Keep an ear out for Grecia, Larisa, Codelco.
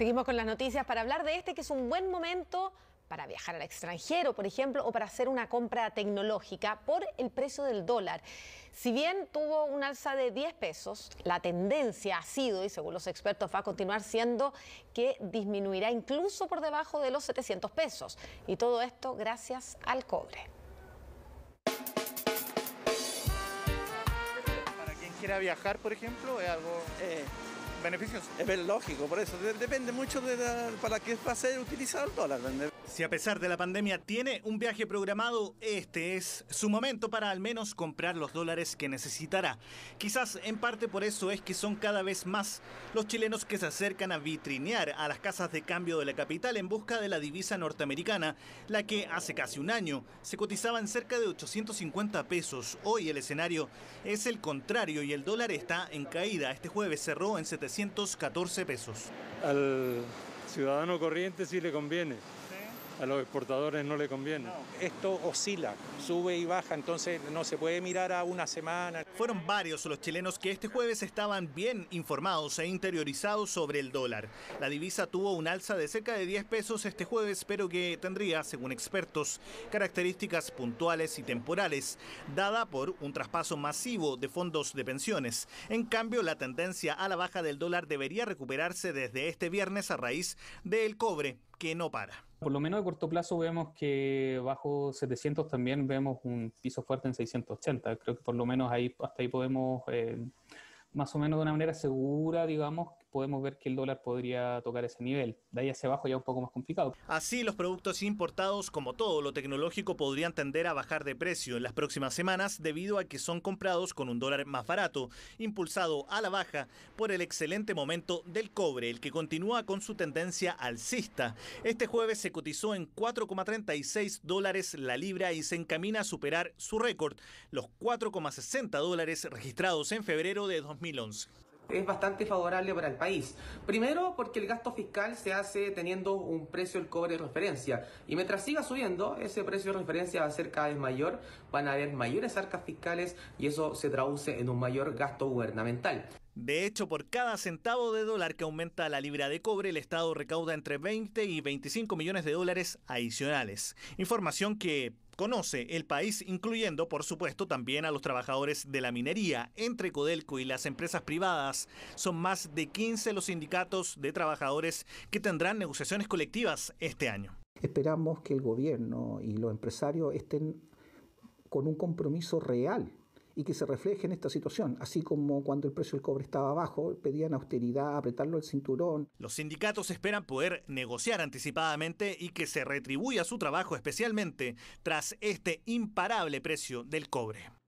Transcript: Seguimos con las noticias para hablar de este, que es un buen momento para viajar al extranjero, por ejemplo, o para hacer una compra tecnológica por el precio del dólar. Si bien tuvo un alza de 10 pesos, la tendencia ha sido, y según los expertos va a continuar siendo, que disminuirá incluso por debajo de los 700 pesos. Y todo esto gracias al cobre. Para quien quiera viajar, por ejemplo, es algo... beneficioso. Es lógico, por eso. Depende mucho de para qué va a ser utilizado el dólar. Si a pesar de la pandemia tiene un viaje programado, este es su momento para al menos comprar los dólares que necesitará. Quizás en parte por eso es que son cada vez más los chilenos que se acercan a vitrinear a las casas de cambio de la capital en busca de la divisa norteamericana, la que hace casi un año se cotizaba en cerca de 850 pesos. Hoy el escenario es el contrario y el dólar está en caída. Este jueves cerró en 714 pesos. Al ciudadano corriente sí le conviene, a los exportadores no le conviene. Esto oscila, sube y baja, entonces no se puede mirar a una semana. Fueron varios los chilenos que este jueves estaban bien informados e interiorizados sobre el dólar. La divisa tuvo un alza de cerca de 10 pesos este jueves, pero que tendría, según expertos, características puntuales y temporales, dada por un traspaso masivo de fondos de pensiones. En cambio, la tendencia a la baja del dólar debería recuperarse desde este viernes a raíz del cobre, que no para. Por lo menos a corto plazo vemos que bajo 700 también vemos un piso fuerte en 680. Creo que por lo menos ahí, hasta ahí podemos, más o menos de una manera segura, digamos, podemos ver que el dólar podría tocar ese nivel. De ahí hacia abajo ya un poco más complicado. Así, los productos importados, como todo lo tecnológico, podrían tender a bajar de precio en las próximas semanas debido a que son comprados con un dólar más barato, impulsado a la baja por el excelente momento del cobre, el que continúa con su tendencia alcista. Este jueves se cotizó en 4,36 dólares la libra y se encamina a superar su récord, los 4,60 dólares registrados en febrero de 2011. Es bastante favorable para el país. Primero, porque el gasto fiscal se hace teniendo un precio del cobre de referencia. Y mientras siga subiendo, ese precio de referencia va a ser cada vez mayor. Van a haber mayores arcas fiscales y eso se traduce en un mayor gasto gubernamental. De hecho, por cada centavo de dólar que aumenta la libra de cobre, el Estado recauda entre 20 y 25 millones de dólares adicionales. Información que conoce el país, incluyendo, por supuesto, también a los trabajadores de la minería. Entre Codelco y las empresas privadas, son más de 15 los sindicatos de trabajadores que tendrán negociaciones colectivas este año. Esperamos que el gobierno y los empresarios estén con un compromiso real y que se refleje en esta situación, así como cuando el precio del cobre estaba bajo, pedían austeridad, apretarlo el cinturón. Los sindicatos esperan poder negociar anticipadamente y que se retribuya su trabajo, especialmente tras este imparable precio del cobre.